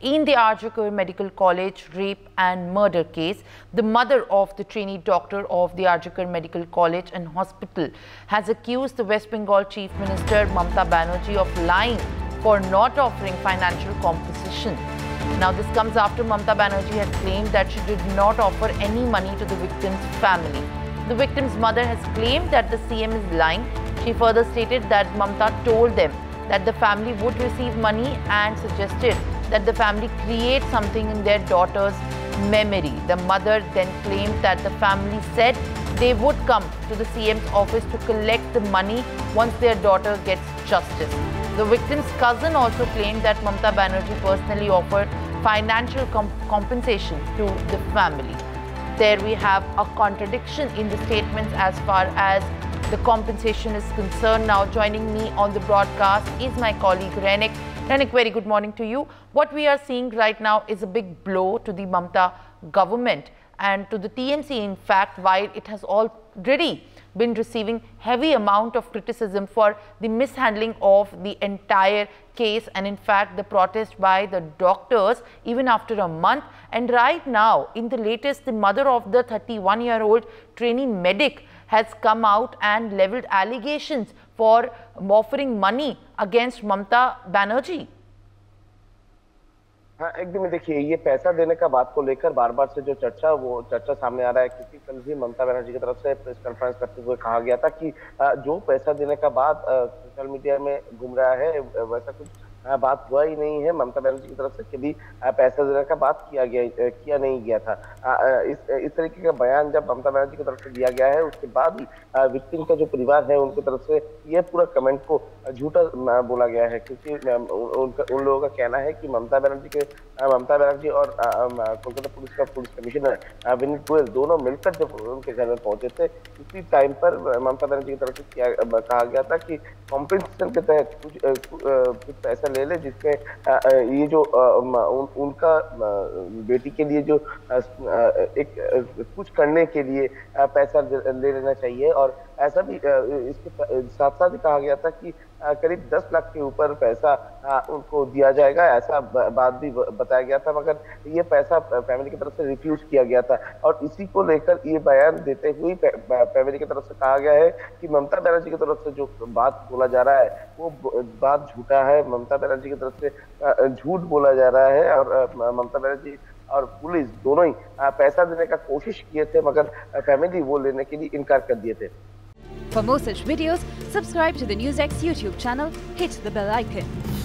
in the RG Kar Medical College rape and murder case. The mother of the trainee doctor of the RG Kar Medical College and Hospital has accused the West Bengal Chief Minister Mamata Banerjee of lying for not offering financial compensation. Now this comes after Mamata Banerjee had claimed that she did not offer any money to the victim's family. The victim's mother has claimed that the CM is lying. She further stated that Mamata told them that the family would receive money and suggested that the family create something in their daughter's memory. The mother then claimed that the family said they would come to the CM's office to collect the money once their daughter gets justice. The victim's cousin also claimed that Mamata Banerjee personally offered financial compensation to the family. There we have a contradiction in the statements as far as the compensation is concerned. Now joining me on the broadcast is my colleague Renick. Renick, very good morning to you. What we are seeing right now is a big blow to the Mamata government and to the TMC, in fact, while it has already been receiving heavy amount of criticism for the mishandling of the entire case and in fact the protest by the doctors even after a month. And right now in the latest, the mother of the 31-year-old trainee medic has come out and leveled allegations for offering money against Mamata Banerjee. हाँ, एकदम देखिए, ये पैसा देने का बात को लेकर बार बार से जो चर्चा सामने आ रहा है, क्योंकि कल भी ममता बनर्जी की तरफ से प्रेस कॉन्फ्रेंस करते हुए कहा गया था कि जो पैसा देने का बात सोशल मीडिया में घूम रहा है वैसा कुछ बात हुआ ही नहीं है। ममता बनर्जी की तरफ से कभी पैसा देने का बात किया नहीं गया था। इस तरीके का बयान जब ममता बनर्जी की तरफ से दिया गया है, उसके बाद ही विक्टिम का जो परिवार है उनकी तरफ से यह पूरा कमेंट को झूठा बोला गया है, क्योंकि उन लोगों का कहना है कि ममता बनर्जी और कोलकाता पुलिस का पुलिस कमिश्नर विनीत गोयल दोनों मिलकर जब उनके घर में पहुंचे थे, इसी टाइम पर ममता बनर्जी की तरफ से कहा गया था कि कॉम्पेंसेशन के तहत कुछ पैसा ले जिसमें ये जो उनका बेटी के लिए जो एक कुछ करने के लिए पैसा ले लेना चाहिए। और ऐसा भी इसके साथ साथ ही कहा गया था कि करीब 10 लाख के ऊपर पैसा उनको दिया जाएगा, ऐसा बात भी बताया गया था, मगर ये पैसा फैमिली की तरफ से रिफ्यूज किया गया था। और इसी को लेकर ये बयान देते हुए फैमिली की तरफ से कहा गया है कि ममता बनर्जी की तरफ से जो बात बोला जा रहा है वो बात झूठा है, ममता बनर्जी की तरफ से झूठ बोला जा रहा है। और ममता बनर्जी और पुलिस दोनों ही पैसा देने का कोशिश किए थे, मगर फैमिली वो लेने के लिए इनकार कर दिए थे। For more such videos, subscribe to the NewsX YouTube channel, hit the bell icon.